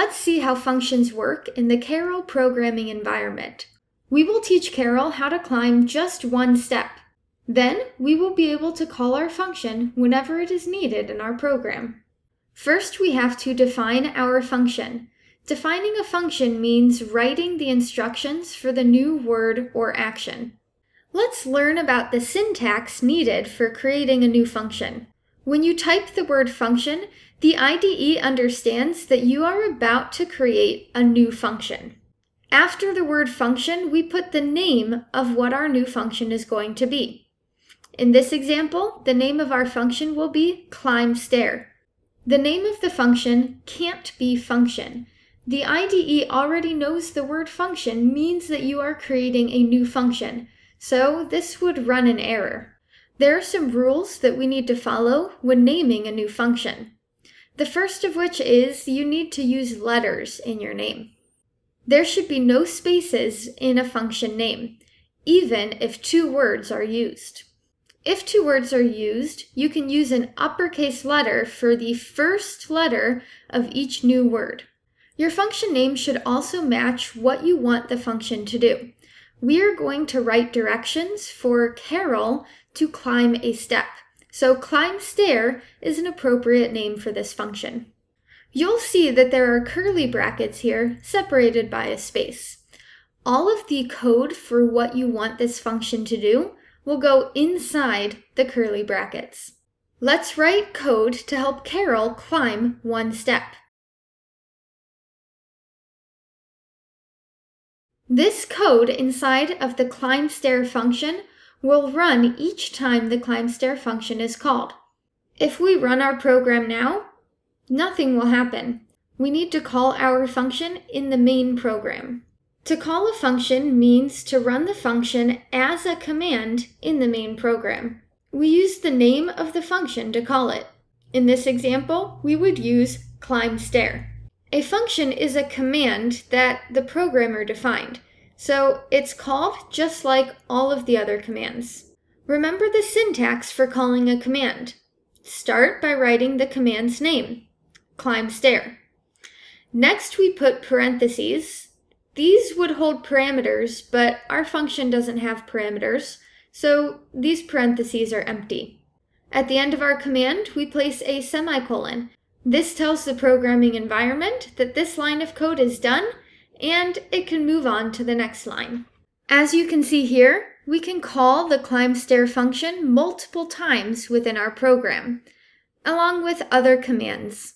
Let's see how functions work in the Karel programming environment. We will teach Karel how to climb just one step. Then we will be able to call our function whenever it is needed in our program. First, we have to define our function. Defining a function means writing the instructions for the new word or action. Let's learn about the syntax needed for creating a new function. When you type the word function, the IDE understands that you are about to create a new function. After the word function, we put the name of what our new function is going to be. In this example, the name of our function will be climb stair. The name of the function can't be function. The IDE already knows the word function means that you are creating a new function, so this would run an error. There are some rules that we need to follow when naming a new function. The first of which is you need to use letters in your name. There should be no spaces in a function name, even if two words are used. If two words are used, you can use an uppercase letter for the first letter of each new word. Your function name should also match what you want the function to do. We are going to write directions for Karel to climb a step, so climb stair is an appropriate name for this function. You'll see that there are curly brackets here, separated by a space. All of the code for what you want this function to do will go inside the curly brackets. Let's write code to help Karel climb one step. This code inside of the climb stair function will run each time the climb stair function is called. If we run our program now, nothing will happen. We need to call our function in the main program. To call a function means to run the function as a command in the main program. We use the name of the function to call it. In this example, we would use climb stair. A function is a command that the programmer defined, so it's called just like all of the other commands. Remember the syntax for calling a command. Start by writing the command's name. Climb stair. Next, we put parentheses. These would hold parameters, but our function doesn't have parameters, so these parentheses are empty. At the end of our command, we place a semicolon. This tells the programming environment that this line of code is done, and it can move on to the next line. As you can see here, we can call the climb stair function multiple times within our program, along with other commands.